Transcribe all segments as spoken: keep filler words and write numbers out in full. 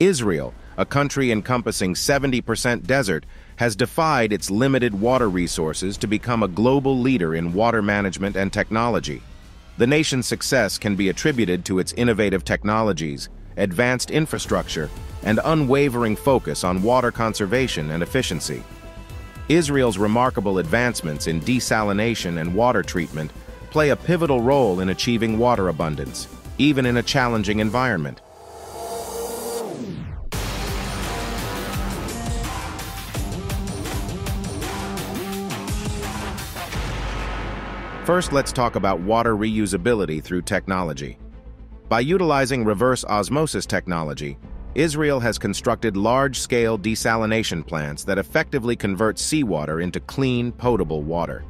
Israel, a country encompassing seventy percent desert, has defied its limited water resources to become a global leader in water management and technology. The nation's success can be attributed to its innovative technologies, advanced infrastructure, and unwavering focus on water conservation and efficiency. Israel's remarkable advancements in desalination and water treatment play a pivotal role in achieving water abundance, even in a challenging environment. First, let's talk about water reusability through technology. By utilizing reverse osmosis technology, Israel has constructed large-scale desalination plants that effectively convert seawater into clean, potable water.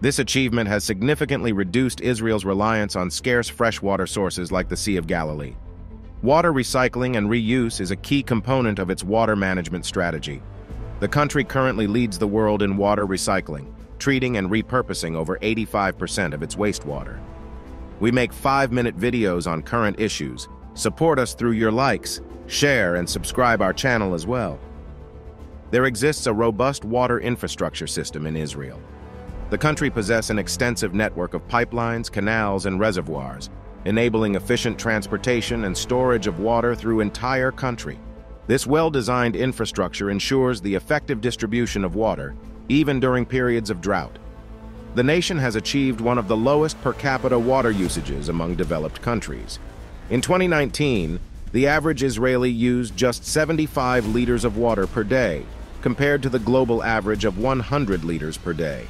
This achievement has significantly reduced Israel's reliance on scarce freshwater sources like the Sea of Galilee. Water recycling and reuse is a key component of its water management strategy. The country currently leads the world in water recycling, treating and repurposing over eighty-five percent of its wastewater. We make five-minute videos on current issues. Support us through your likes, share, and subscribe our channel as well. There exists a robust water infrastructure system in Israel. The country possesses an extensive network of pipelines, canals, and reservoirs, enabling efficient transportation and storage of water through entire country. This well-designed infrastructure ensures the effective distribution of water, even during periods of drought. The nation has achieved one of the lowest per capita water usages among developed countries. In twenty nineteen, the average Israeli used just seventy-five liters of water per day, compared to the global average of one hundred liters per day.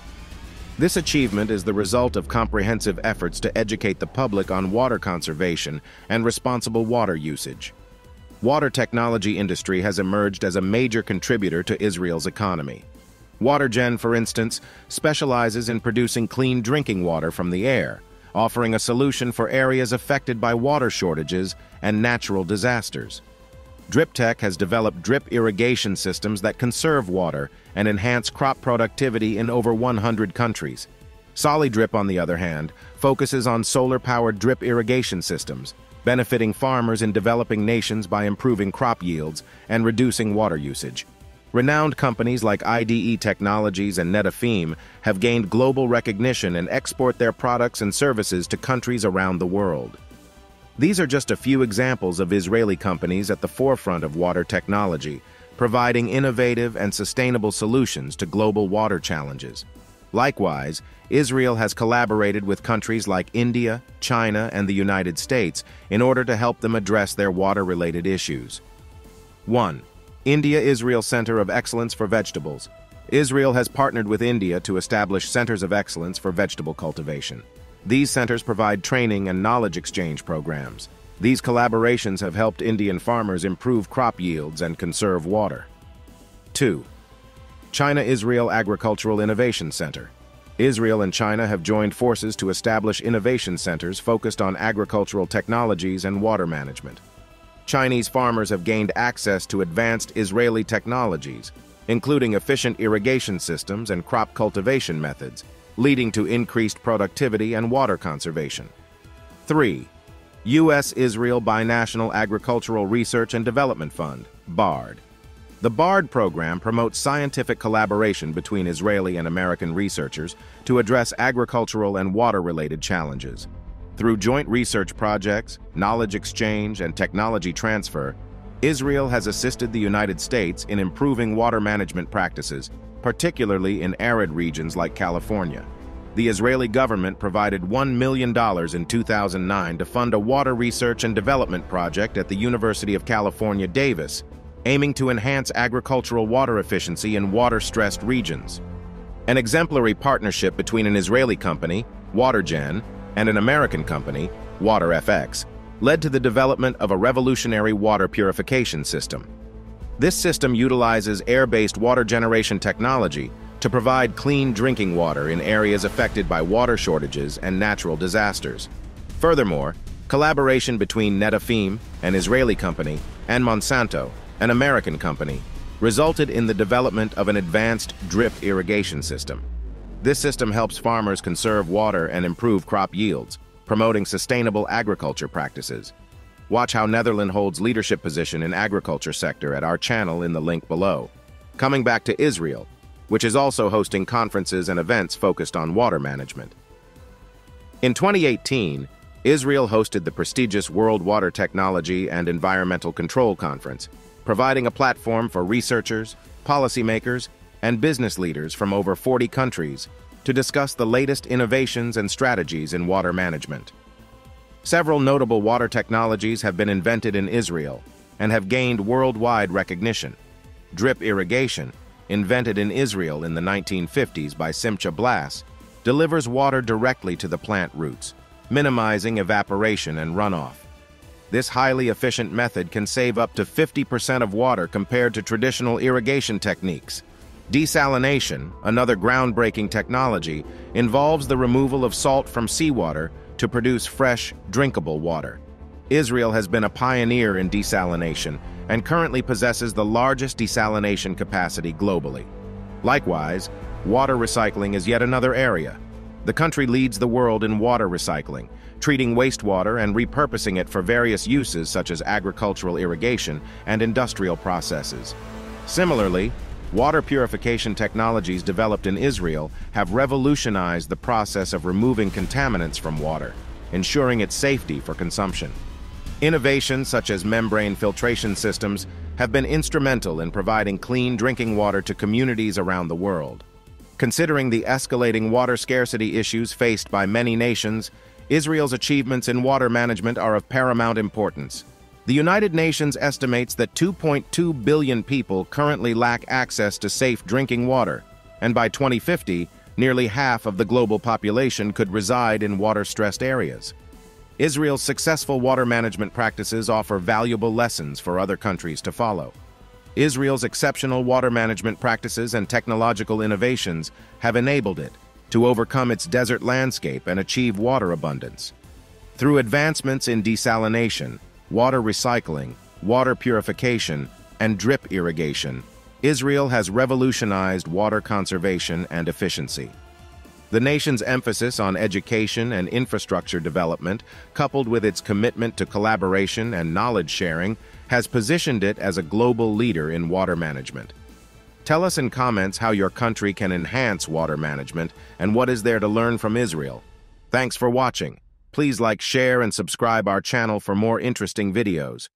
This achievement is the result of comprehensive efforts to educate the public on water conservation and responsible water usage. Water technology industry has emerged as a major contributor to Israel's economy. Watergen, for instance, specializes in producing clean drinking water from the air, offering a solution for areas affected by water shortages and natural disasters. DripTech has developed drip irrigation systems that conserve water and enhance crop productivity in over one hundred countries. Solidrip, on the other hand, focuses on solar-powered drip irrigation systems, benefiting farmers in developing nations by improving crop yields and reducing water usage. Renowned companies like I D E Technologies and Netafim have gained global recognition and export their products and services to countries around the world. These are just a few examples of Israeli companies at the forefront of water technology, providing innovative and sustainable solutions to global water challenges. Likewise, Israel has collaborated with countries like India, China, and the United States in order to help them address their water-related issues. one. India-Israel Center of Excellence for Vegetables. Israel has partnered with India to establish centers of excellence for vegetable cultivation. These centers provide training and knowledge exchange programs. These collaborations have helped Indian farmers improve crop yields and conserve water. two. China-Israel Agricultural Innovation Center. Israel and China have joined forces to establish innovation centers focused on agricultural technologies and water management. Chinese farmers have gained access to advanced Israeli technologies, including efficient irrigation systems and crop cultivation methods, leading to increased productivity and water conservation. three. U S-Israel Binational Agricultural Research and Development Fund, BARD. The BARD program promotes scientific collaboration between Israeli and American researchers to address agricultural and water-related challenges. Through joint research projects, knowledge exchange, and technology transfer, Israel has assisted the United States in improving water management practices, particularly in arid regions like California. The Israeli government provided one million dollars in two thousand nine to fund a water research and development project at the University of California, Davis, aiming to enhance agricultural water efficiency in water-stressed regions. An exemplary partnership between an Israeli company, Watergen, and an American company, WaterFX, led to the development of a revolutionary water purification system. This system utilizes air-based water generation technology to provide clean drinking water in areas affected by water shortages and natural disasters. Furthermore, collaboration between Netafim, an Israeli company, and Monsanto, an American company, resulted in the development of an advanced drip irrigation system. This system helps farmers conserve water and improve crop yields, promoting sustainable agriculture practices. Watch how Netherlands holds leadership position in agriculture sector at our channel in the link below. Coming back to Israel, which is also hosting conferences and events focused on water management. In twenty eighteen, Israel hosted the prestigious World Water Technology and Environmental Control Conference, providing a platform for researchers, policymakers, and business leaders from over forty countries to discuss the latest innovations and strategies in water management. Several notable water technologies have been invented in Israel and have gained worldwide recognition. Drip irrigation, invented in Israel in the nineteen fifties by Simcha Blass, delivers water directly to the plant roots, minimizing evaporation and runoff. This highly efficient method can save up to fifty percent of water compared to traditional irrigation techniques. Desalination, another groundbreaking technology, involves the removal of salt from seawater to produce fresh, drinkable water. Israel has been a pioneer in desalination and currently possesses the largest desalination capacity globally. Likewise, water recycling is yet another area. The country leads the world in water recycling, treating wastewater and repurposing it for various uses such as agricultural irrigation and industrial processes. Similarly, water purification technologies developed in Israel have revolutionized the process of removing contaminants from water, ensuring its safety for consumption. Innovations such as membrane filtration systems have been instrumental in providing clean drinking water to communities around the world. Considering the escalating water scarcity issues faced by many nations, Israel's achievements in water management are of paramount importance. The United Nations estimates that two point two billion people currently lack access to safe drinking water, and by twenty fifty, nearly half of the global population could reside in water-stressed areas. Israel's successful water management practices offer valuable lessons for other countries to follow. Israel's exceptional water management practices and technological innovations have enabled it to overcome its desert landscape and achieve water abundance. Through advancements in desalination, water recycling, water purification, and drip irrigation, Israel has revolutionized water conservation and efficiency. The nation's emphasis on education and infrastructure development, coupled with its commitment to collaboration and knowledge sharing, has positioned it as a global leader in water management. Tell us in comments how your country can enhance water management and what is there to learn from Israel. Thanks for watching. Please like, share, and subscribe our channel for more interesting videos.